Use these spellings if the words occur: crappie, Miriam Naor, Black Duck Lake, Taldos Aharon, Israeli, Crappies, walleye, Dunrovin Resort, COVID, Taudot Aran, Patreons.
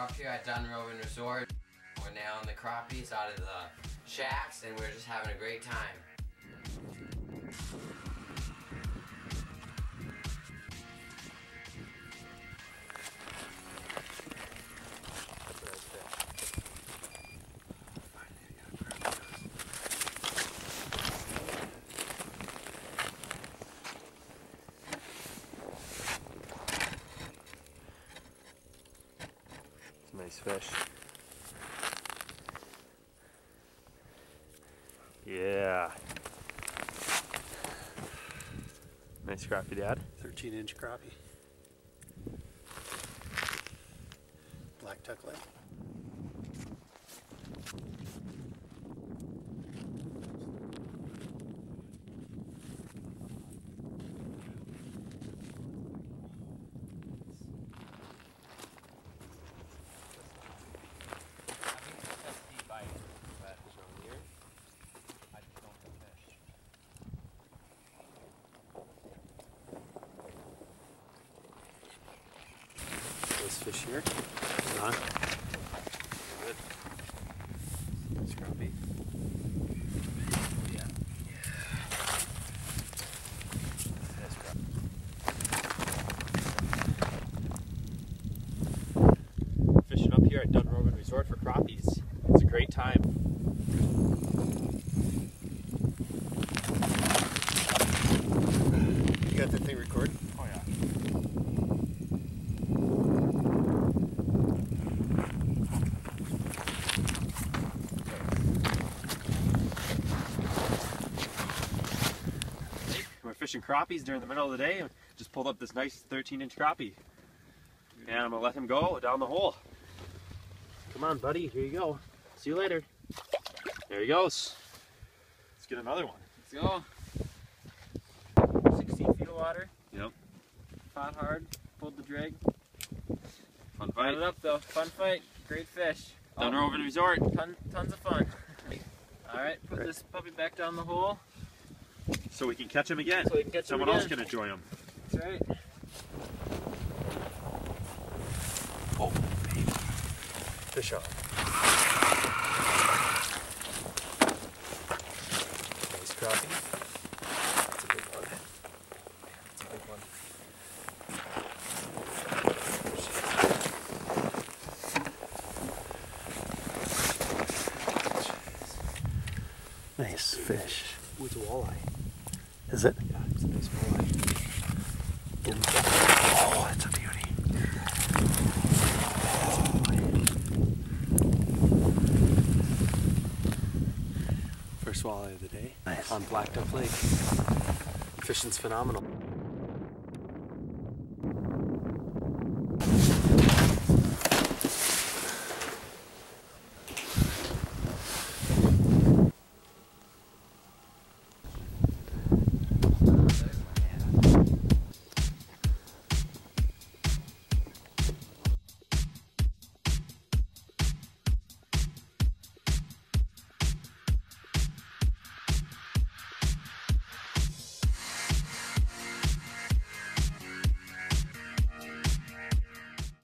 We're up here at Dunrovin Resort. We're nailing the crappies out of the shacks and we're just having a great time. Nice fish. Yeah. Nice crappie, Dad. 13-inch crappie. Black Duck Lake. Fish here. On. Good. Nice crappie. Yeah. Yeah. Nice crappie. Fishing up here at Dunrovin Resort for crappies. It's a great time. You got that thing recorded? Oh yeah. Fishing crappies during the middle of the day, and just pulled up this nice 13-inch crappie, and I'm gonna let him go down the hole. Come on, buddy, here you go. See you later. There he goes. Let's get another one. Let's go. 16 feet of water. Yep. Caught hard. Pulled the drag. Fun fight. Got it up though. Fun fight. Great fish. Dunrovin Resort. Tons of fun. All right, put this puppy back down the hole. So we can catch him again. So catch someone him again. Else can enjoy him. That's right. Oh, baby. Fish up. Nice crappie. That's a big one. That's a big one. Nice fish. Ooh, it's a walleye. Is it? Yeah, it's a nice walleye. Boom. Oh, it's a beauty. Oh. First walleye of the day. Nice. On Black Duck Lake. Fishing's phenomenal.